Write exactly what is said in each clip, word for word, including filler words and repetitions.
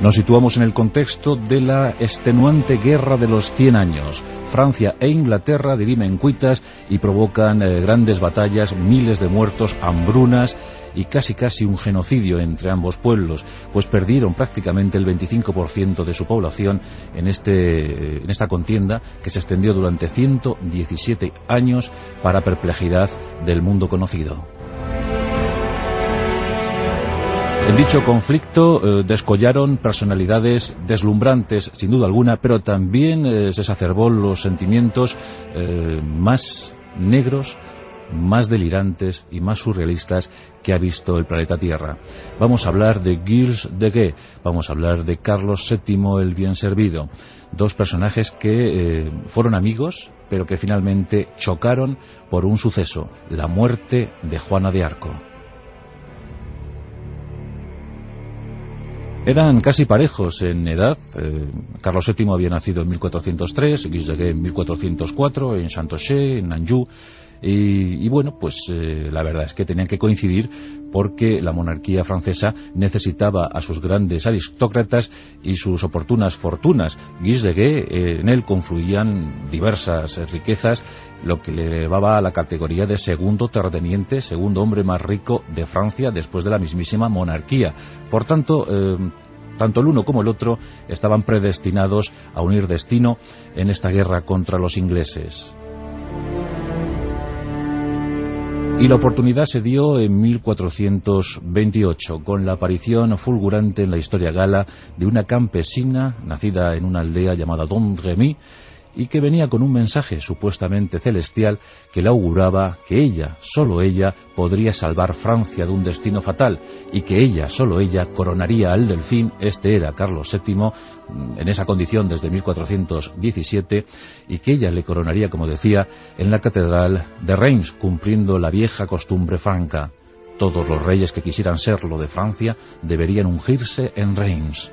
Nos situamos en el contexto de la extenuante Guerra de los Cien Años. Francia e Inglaterra dirimen cuitas y provocan eh, grandes batallas, miles de muertos, hambrunas y casi casi un genocidio entre ambos pueblos, pues perdieron prácticamente el veinticinco por ciento de su población en, este, en esta contienda que se extendió durante ciento diecisiete años para perplejidad del mundo conocido. En dicho conflicto eh, descollaron personalidades deslumbrantes, sin duda alguna, pero también eh, se exacerbó los sentimientos eh, más negros, más delirantes y más surrealistas que ha visto el planeta Tierra. Vamos a hablar de Gilles de Rais, vamos a hablar de Carlos séptimo el Bien Servido, dos personajes que eh, fueron amigos, pero que finalmente chocaron por un suceso, la muerte de Juana de Arco. Eran casi parejos en edad. eh, Carlos séptimo había nacido en mil cuatrocientos tres, Gilles de Rais en mil cuatrocientos cuatro, en Saint-Ocher, en Anjou, y, y bueno, pues eh, la verdad es que tenían que coincidir porque la monarquía francesa necesitaba a sus grandes aristócratas y sus oportunas fortunas. Gilles de Rais, eh, en él confluían diversas riquezas, lo que le elevaba a la categoría de segundo terrateniente, segundo hombre más rico de Francia después de la mismísima monarquía. Por tanto, eh, tanto el uno como el otro estaban predestinados a unir destino en esta guerra contra los ingleses. Y la oportunidad se dio en mil cuatrocientos veintiocho, con la aparición fulgurante en la historia gala de una campesina nacida en una aldea llamada Domremy, y que venía con un mensaje supuestamente celestial que le auguraba que ella, solo ella, podría salvar Francia de un destino fatal, y que ella, solo ella, coronaría al delfín, este era Carlos séptimo, en esa condición desde mil cuatrocientos diecisiete, y que ella le coronaría, como decía, en la catedral de Reims, cumpliendo la vieja costumbre franca. Todos los reyes que quisieran serlo de Francia deberían ungirse en Reims.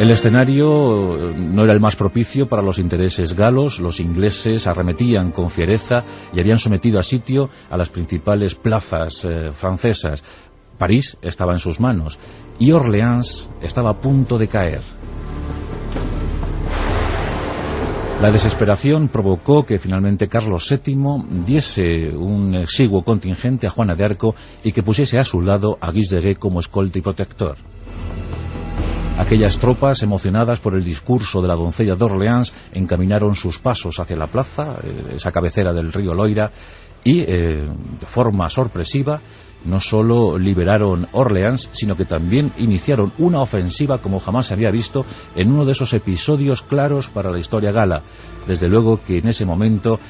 El escenario no era el más propicio para los intereses galos. Los ingleses arremetían con fiereza y habían sometido a sitio a las principales plazas eh, francesas. París estaba en sus manos y Orleans estaba a punto de caer. La desesperación provocó que finalmente Carlos séptimo diese un exiguo contingente a Juana de Arco y que pusiese a su lado a Gilles de Rais como escolta y protector. Aquellas tropas, emocionadas por el discurso de la doncella de Orleans, encaminaron sus pasos hacia la plaza, esa cabecera del río Loira, y eh, de forma sorpresiva no solo liberaron Orleans, sino que también iniciaron una ofensiva como jamás se había visto en uno de esos episodios claros para la historia gala. Desde luego que en ese momento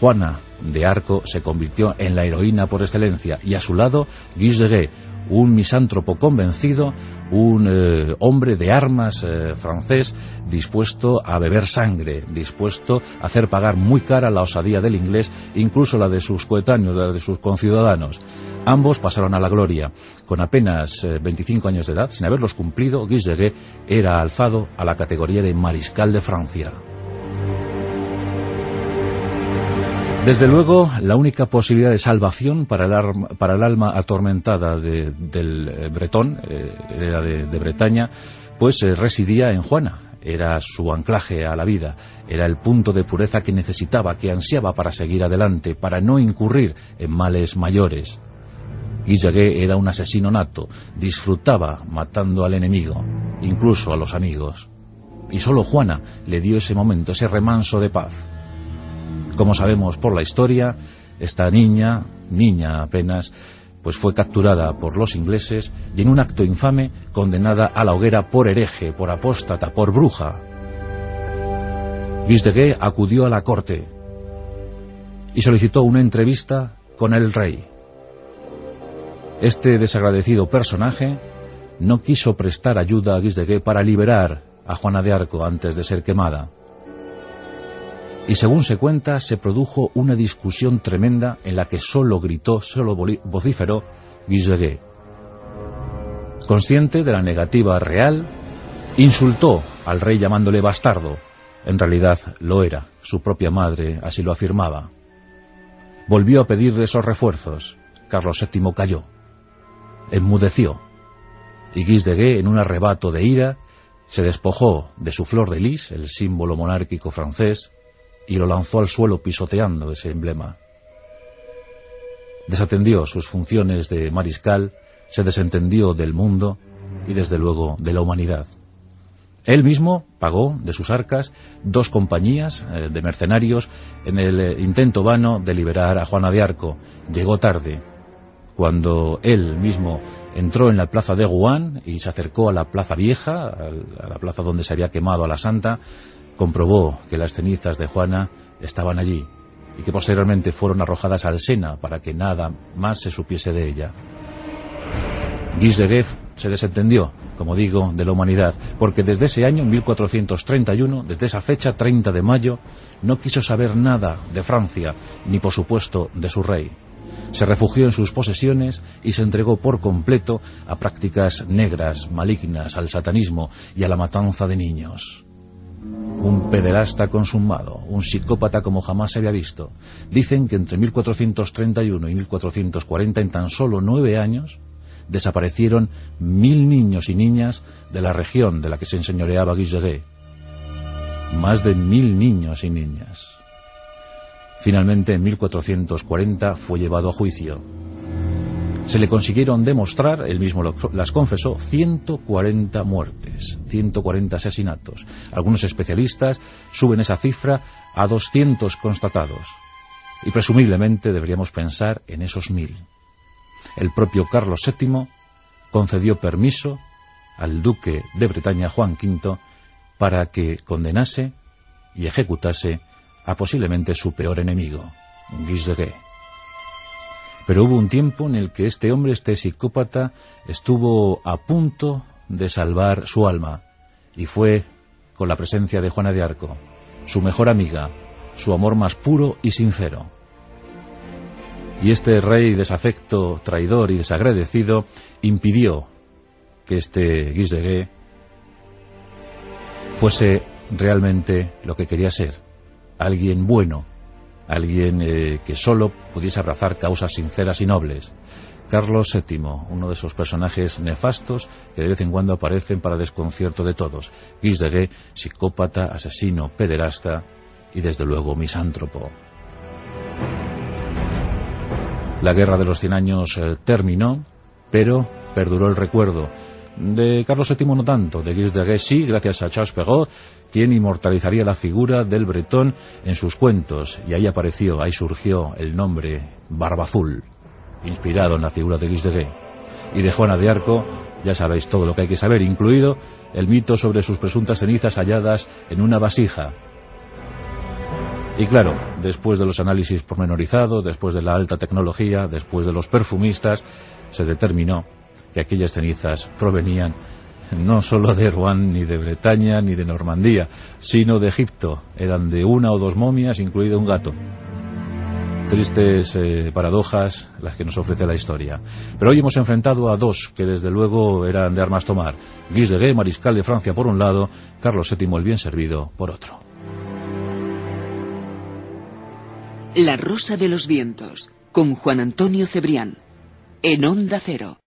Juana de Arco se convirtió en la heroína por excelencia, y a su lado Gilles de Rais, un misántropo convencido, un eh, hombre de armas eh, francés, dispuesto a beber sangre, dispuesto a hacer pagar muy cara la osadía del inglés, incluso la de sus coetáneos, la de sus conciudadanos. Ambos pasaron a la gloria. Con apenas eh, veinticinco años de edad, sin haberlos cumplido, Gilles de Rais era alzado a la categoría de mariscal de Francia. Desde luego, la única posibilidad de salvación para el, arma, para el alma atormentada de, del bretón, eh, era de, de Bretaña, pues eh, residía en Juana. Era su anclaje a la vida, era el punto de pureza que necesitaba, que ansiaba para seguir adelante, para no incurrir en males mayores. Gilles de Rais era un asesino nato, disfrutaba matando al enemigo, incluso a los amigos. Y solo Juana le dio ese momento, ese remanso de paz. Como sabemos por la historia, esta niña, niña apenas, pues fue capturada por los ingleses y en un acto infame condenada a la hoguera por hereje, por apóstata, por bruja. Gilles de Rais acudió a la corte y solicitó una entrevista con el rey. Este desagradecido personaje no quiso prestar ayuda a Gilles de Rais para liberar a Juana de Arco antes de ser quemada. Y según se cuenta, se produjo una discusión tremenda en la que solo gritó, solo vociferó Gilles de Rais. Consciente de la negativa real, insultó al rey llamándole bastardo. En realidad lo era, su propia madre así lo afirmaba. Volvió a pedirle esos refuerzos. Carlos séptimo cayó. enmudeció, y Gilles de Rais, en un arrebato de ira, se despojó de su flor de lis, el símbolo monárquico francés, y lo lanzó al suelo pisoteando ese emblema. Desatendió sus funciones de mariscal, se desentendió del mundo y desde luego de la humanidad. Él mismo pagó de sus arcas dos compañías eh, de mercenarios en el eh, intento vano de liberar a Juana de Arco. Llegó tarde. Cuando él mismo entró en la plaza de Rouen y se acercó a la plaza vieja, a la plaza donde se había quemado a la santa, comprobó que las cenizas de Juana estaban allí y que posteriormente fueron arrojadas al Sena para que nada más se supiese de ella. Gilles de Rais se desentendió, como digo, de la humanidad, porque desde ese año, mil cuatrocientos treinta y uno, desde esa fecha, treinta de mayo, no quiso saber nada de Francia, ni por supuesto de su rey. Se refugió en sus posesiones y se entregó por completo a prácticas negras, malignas, al satanismo y a la matanza de niños. Un pederasta consumado, un psicópata como jamás se había visto. Dicen que entre mil cuatrocientos treinta y uno y mil cuatrocientos cuarenta, en tan solo nueve años, desaparecieron mil niños y niñas de la región de la que se enseñoreaba Gilles de Rais. Más de mil niños y niñas. Finalmente, en mil cuatrocientos cuarenta, fue llevado a juicio. Se le consiguieron demostrar, él mismo lo, las confesó, ciento cuarenta muertes, ciento cuarenta asesinatos. Algunos especialistas suben esa cifra a doscientos constatados. Y presumiblemente deberíamos pensar en esos mil. El propio Carlos séptimo concedió permiso al duque de Bretaña, Juan quinto, para que condenase y ejecutase a posiblemente su peor enemigo, Gilles de Rais. Pero hubo un tiempo en el que este hombre, este psicópata, estuvo a punto de salvar su alma, y fue con la presencia de Juana de Arco, su mejor amiga, su amor más puro y sincero. Y este rey desafecto, traidor y desagradecido impidió que este Gilles de Rais fuese realmente lo que quería ser, alguien bueno, alguien eh, que solo pudiese abrazar causas sinceras y nobles. Carlos séptimo, uno de esos personajes nefastos que de vez en cuando aparecen para desconcierto de todos. Gilles de Rais, psicópata, asesino, pederasta y desde luego misántropo. La guerra de los cien años eh, terminó, pero perduró el recuerdo. De Carlos séptimo no tanto, de Gilles de Rais sí, gracias a Charles Perrault, quien inmortalizaría la figura del bretón en sus cuentos. Y ahí apareció, ahí surgió el nombre Barbazul, inspirado en la figura de Gilles de Rais. Y de Juana de Arco ya sabéis todo lo que hay que saber, incluido el mito sobre sus presuntas cenizas halladas en una vasija. Y claro, después de los análisis pormenorizados, después de la alta tecnología, después de los perfumistas, se determinó que aquellas cenizas provenían no solo de Rouen, ni de Bretaña, ni de Normandía, sino de Egipto. Eran de una o dos momias, incluido un gato. Tristes eh, paradojas las que nos ofrece la historia. Pero hoy hemos enfrentado a dos que desde luego eran de armas tomar. Gilles de Rais, mariscal de Francia por un lado, Carlos séptimo el bien servido por otro. La Rosa de los Vientos, con Juan Antonio Cebrián, en Onda Cero.